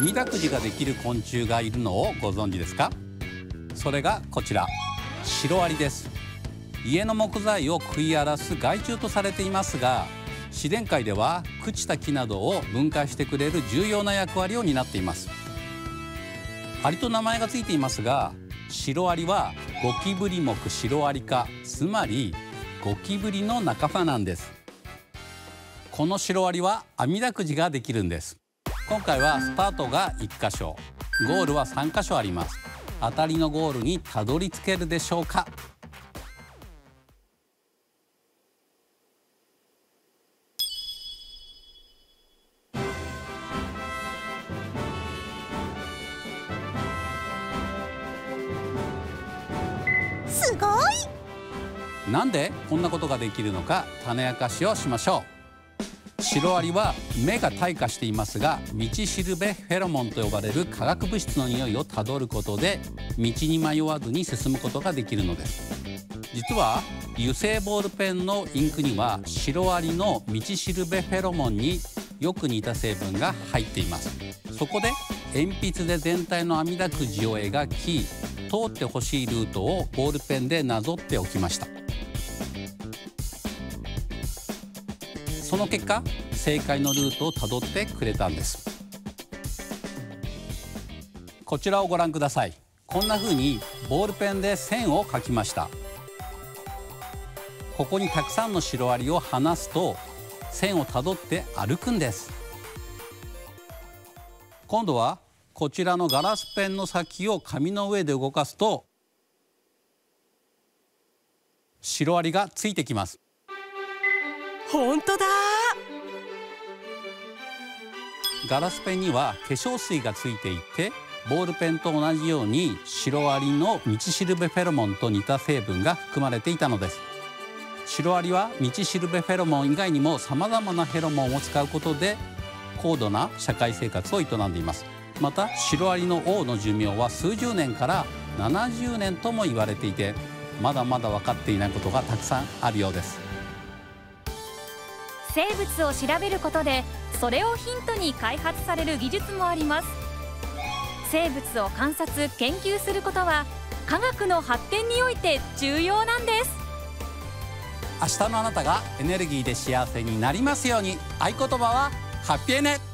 みだくじができる昆虫がいるのをご存知ですか？それがこちら、シロアリです。家の木材を食い荒らす害虫とされていますが、自然界では朽ちた木などを分解してくれる重要な役割を担っています。アリと名前がついていますが、シロアリはゴキブリ目シロアリ科、つまりゴキブリの仲間なんです。このシロアリは網だくじができるんです。今回はスタートが1箇所、ゴールは3箇所あります。当たりのゴールにたどり着けるでしょうか？すごい！なんでこんなことができるのか、種明かしをしましょう。シロアリは目が退化していますが、道しるべフェロモンと呼ばれる化学物質の匂いをたどることで道に迷わずに進むことができるのです。実は油性ボールペンのインクにはシロアリの道しるべフェロモンによく似た成分が入っています。そこで鉛筆で全体の網だくじを描き、通ってほしいルートをボールペンでなぞっておきました。その結果、正解のルートをたどってくれたんです。こちらをご覧ください。こんな風にボールペンで線を描きました。ここにたくさんのシロアリを離すと、線をたどって歩くんです。今度はこちらのガラスペンの先を紙の上で動かすと、シロアリがついてきます。本当だ。ガラスペンには化粧水がついていて、ボールペンと同じようにシロアリの道しるべフェロモンと似た成分が含まれていたのです。シロアリは道しるべフェロモン以外にもさまざまなフェロモンを使うことで高度な社会生活を営んでいます。またシロアリの王の寿命は数十年から70年とも言われていて、まだまだ分かっていないことがたくさんあるようです。生物を調べることで、それをヒントに開発される技術もあります。生物を観察・研究することは科学の発展において重要なんです。明日のあなたがエネルギーで幸せになりますように。合言葉はハッピエネ。